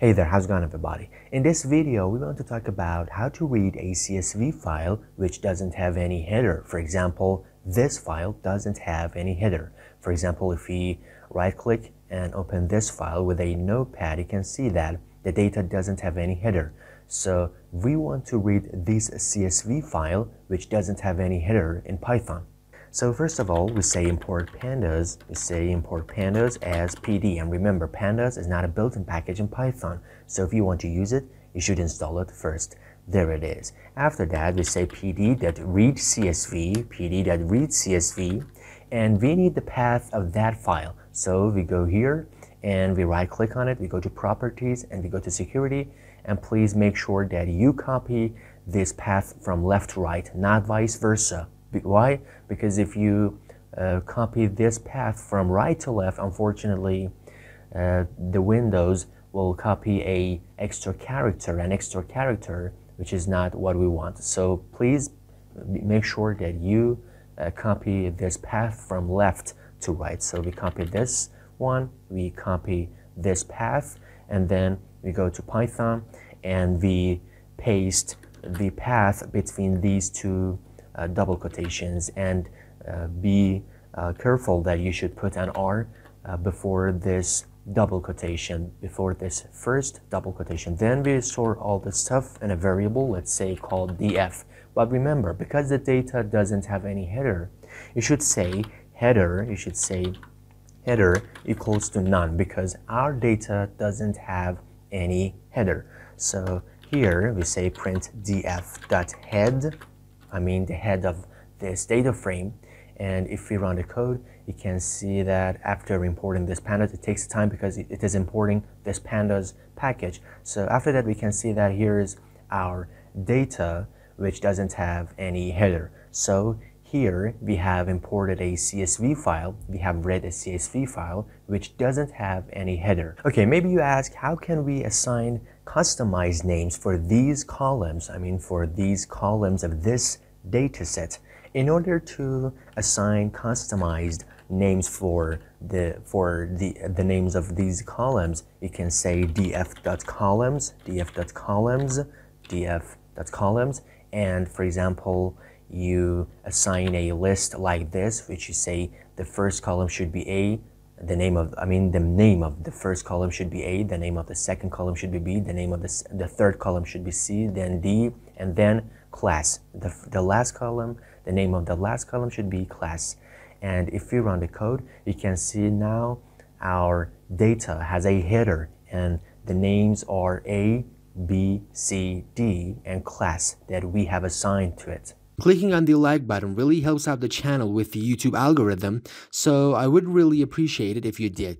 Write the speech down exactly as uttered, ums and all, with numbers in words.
Hey there, how's it going everybody? In this video, we want to talk about how to read a C S V file which doesn't have any header. For example, this file doesn't have any header. For example, if we right-click and open this file with a notepad, you can see that the data doesn't have any header. So we want to read this C S V file which doesn't have any header in Python. So first of all, we say import pandas, we say import pandas as P D. And remember, pandas is not a built-in package in Python. So if you want to use it, you should install it first. There it is. After that, we say pd.readcsv, pd.readcsv, and we need the path of that file. So we go here and we right-click on it, we go to properties and we go to security, and please make sure that you copy this path from left to right, not vice versa. Why? Because if you uh, copy this path from right to left, unfortunately, uh, the Windows will copy a extra character, an extra character, which is not what we want. So please make sure that you uh, copy this path from left to right. So we copy this one, we copy this path, and then we go to Python and we paste the path between these two Uh, double quotations, and uh, be uh, careful that you should put an R uh, before this double quotation, before this first double quotation. Then we store all this stuff in a variable, let's say called df. But remember, because the data doesn't have any header, you should say header, you should say header equals to none, because our data doesn't have any header. So here we say print df.head, I mean the head of this data frame, and if we run the code, you can see that after importing this pandas, it takes time because it is importing this pandas package. So after that, we can see that here is our data which doesn't have any header. So here we have imported a C S V file, we have read a C S V file which doesn't have any header. Okay, maybe you ask, how can we assign customized names for these columns, I mean for these columns of this dataset? In order to assign customized names for the for the the names of these columns, you can say df.columns, df.columns, df.columns, and for example, you assign a list like this, which you say the first column should be A, the name of, I mean the name of the first column should be A, the name of the second column should be B, the name of the, the third column should be C, then D, and then class. The, the last column, the name of the last column should be class. And if you run the code, you can see now our data has a header, and the names are A, B, C, D, and class that we have assigned to it. Clicking on the like button really helps out the channel with the YouTube algorithm, so I would really appreciate it if you did.